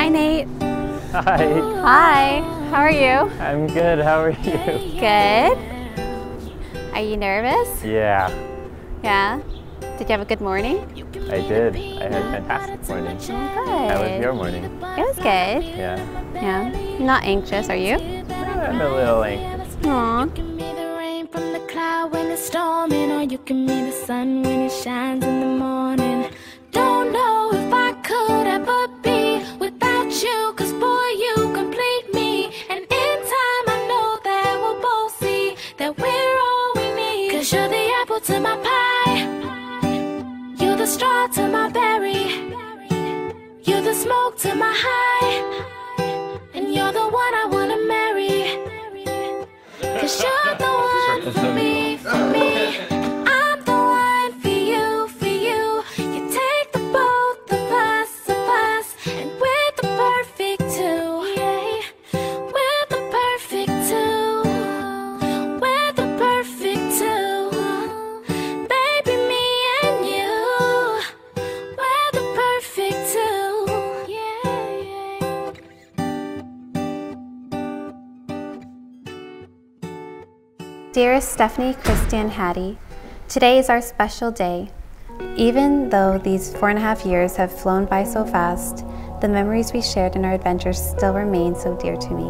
Hi, Nate. Hi. Hi. How are you? I'm good. How are you? Good. Are you nervous? Yeah. Yeah? Did you have a good morning? I did. I had a fantastic morning. Good. How was your morning? It was good. Yeah. Yeah. I'm not anxious, are you? I'm a little anxious. Aww. From the cloud when it's storming, or you can meet the sun when it shines in the morning. Don't know if I could ever be without you, 'cause boy, you complete me. And in time I know that we'll both see that we're all we need. 'Cause you're the apple to my pie, you're the straw to my berry, you're the smoke to my high, and you're the one I wanna marry. 'Cause you're the one for me, I'm the one for you. You take the both of us, and we're the perfect two. Yeah, we're the perfect two. We're the perfect two. Baby, me and you, we're the perfect two. Yeah. Dearest Stephanie, Christian, Hattie, today is our special day. Even though these 4.5 years have flown by so fast, the memories we shared in our adventures still remain so dear to me.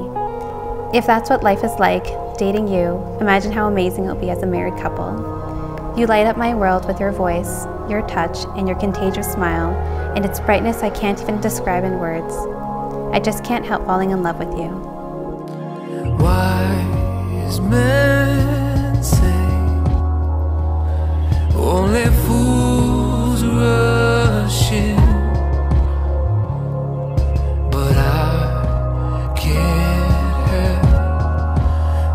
If that's what life is like, dating you, imagine how amazing it'll be as a married couple. You light up my world with your voice, your touch, and your contagious smile, and its brightness I can't even describe in words. I just can't help falling in love with you. Wise men say only fools rush in, but I can't help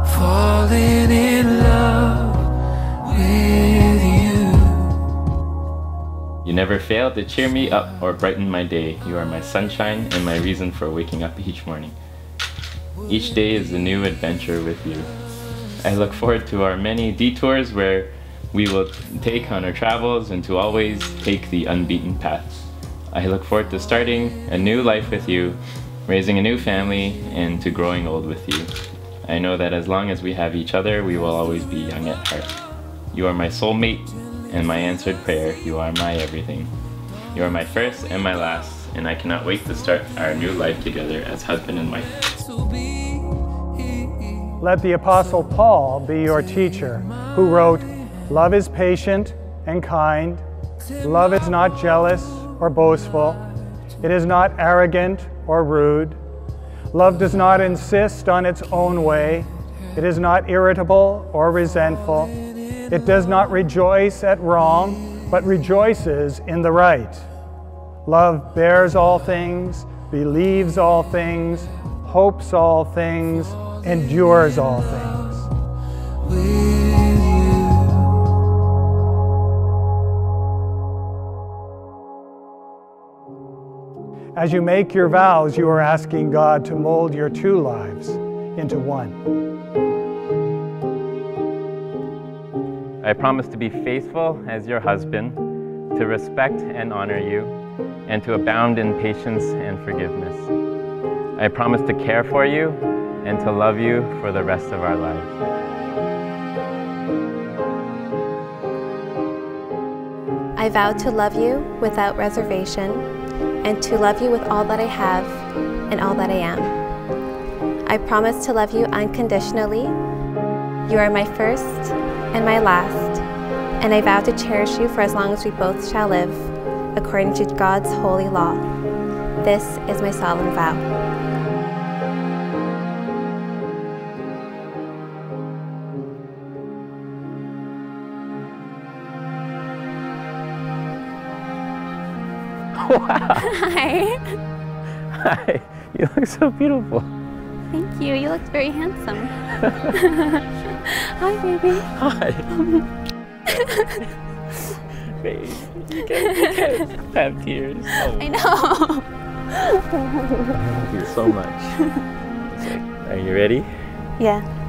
falling in love with you. You never fail to cheer me up or brighten my day. You are my sunshine and my reason for waking up each morning. Each day is a new adventure with you. I look forward to our many detours where we will take on our travels, and to always take the unbeaten path. I look forward to starting a new life with you, raising a new family, and to growing old with you. I know that as long as we have each other, we will always be young at heart. You are my soulmate and my answered prayer. You are my everything. You are my first and my last, and I cannot wait to start our new life together as husband and wife. Let the Apostle Paul be your teacher, who wrote, "Love is patient and kind. Love is not jealous or boastful. It is not arrogant or rude. Love does not insist on its own way. It is not irritable or resentful. It does not rejoice at wrong, but rejoices in the right. Love bears all things, believes all things, hopes all things, endures all things." As you make your vows, you are asking God to mold your two lives into one. I promise to be faithful as your husband, to respect and honor you, and to abound in patience and forgiveness. I promise to care for you and to love you for the rest of our lives. I vow to love you without reservation, and to love you with all that I have and all that I am. I promise to love you unconditionally. You are my first and my last, and I vow to cherish you for as long as we both shall live, according to God's holy law. This is my solemn vow. Wow. Hi. Hi. You look so beautiful. Thank you. You look very handsome. Hi, baby. Hi. Baby, you can't have tears. Oh. I know. Thank you so much. Are you ready? Yeah.